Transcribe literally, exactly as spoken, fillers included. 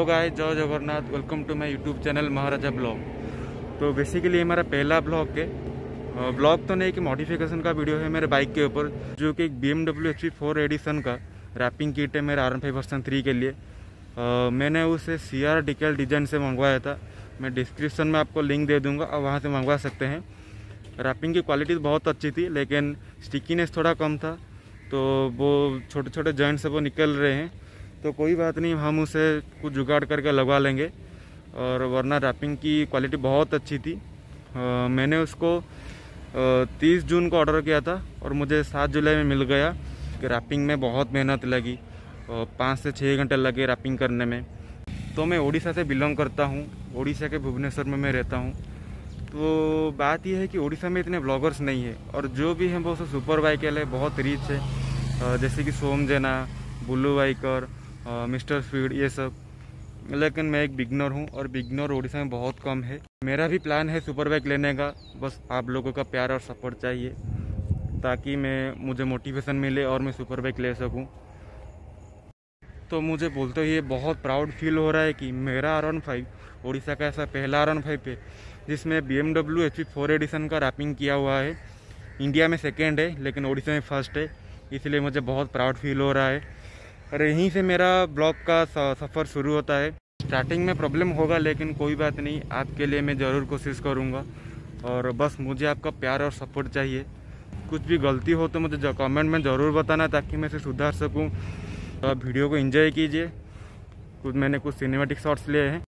Hello guys, जय Jagannath. Welcome to my YouTube channel Maharaja vlog. तो basically ये मेरा पहला ब्लॉग है, ब्लॉग तो नहीं कि मॉडिफिकेशन का वीडियो है मेरे बाइक के ऊपर, जो कि एक बीएमडब्ल्यू एचपी फोर एडिशन का रैपिंग किट है मेरे आर पंद्रह वी थ्री के लिए। आ, मैंने उसे सीआर डिकल्स डिज़ाइन से मंगवाया था। मैं डिस्क्रिप्शन में आपको लिंक दे दूँगा, आप वहाँ से मंगवा सकते हैं। रैपिंग की क्वालिटी बहुत अच्छी थी, लेकिन स्टिकीनेस थोड़ा कम था, तो वो छोटे छोटे जॉइंट से वो निकल रहे हैं। तो कोई बात नहीं, हम उसे कुछ जुगाड़ करके लगवा लेंगे, और वरना रैपिंग की क्वालिटी बहुत अच्छी थी। आ, मैंने उसको तीस जून को ऑर्डर किया था और मुझे सात जुलाई में मिल गया। रैपिंग में बहुत मेहनत लगी, पाँच से छः घंटे लगे रैपिंग करने में। तो मैं उड़ीसा से बिलोंग करता हूँ, उड़ीसा के भुवनेश्वर में मैं रहता हूँ। तो बात यह है कि उड़ीसा में इतने ब्लॉगर्स नहीं है, और जो भी हैं वो सब सुपर वाइकल है, बहुत रिच है, जैसे कि सोम जना, ब्लू बाइकर, मिस्टर फीड, ये सब। लेकिन मैं एक बिगनर हूँ, और बिगनर उड़ीसा में बहुत कम है। मेरा भी प्लान है सुपर बाइक लेने का, बस आप लोगों का प्यार और सपोर्ट चाहिए, ताकि मैं मुझे मोटिवेशन मिले और मैं सुपर बाइक ले सकूँ। तो मुझे बोलते हुए बहुत प्राउड फील हो रहा है कि मेरा आर पंद्रह उड़ीसा का ऐसा पहला आर पंद्रह है जिसमें बीएमडब्ल्यू एचपी फोर एडिशन का रैपिंग किया हुआ है। इंडिया में सेकेंड है, लेकिन उड़ीसा में फर्स्ट है, इसलिए मुझे बहुत प्राउड फील हो रहा है। और यहीं से मेरा ब्लॉग का सफ़र शुरू होता है। स्टार्टिंग में प्रॉब्लम होगा, लेकिन कोई बात नहीं, आपके लिए मैं ज़रूर कोशिश करूँगा। और बस मुझे आपका प्यार और सपोर्ट चाहिए। कुछ भी गलती हो तो मुझे कमेंट में ज़रूर बताना, ताकि मैं इसे सुधार सकूँ। तो आप वीडियो को एंजॉय कीजिए। कुछ मैंने कुछ सिनेमैटिक शॉट्स लिए हैं।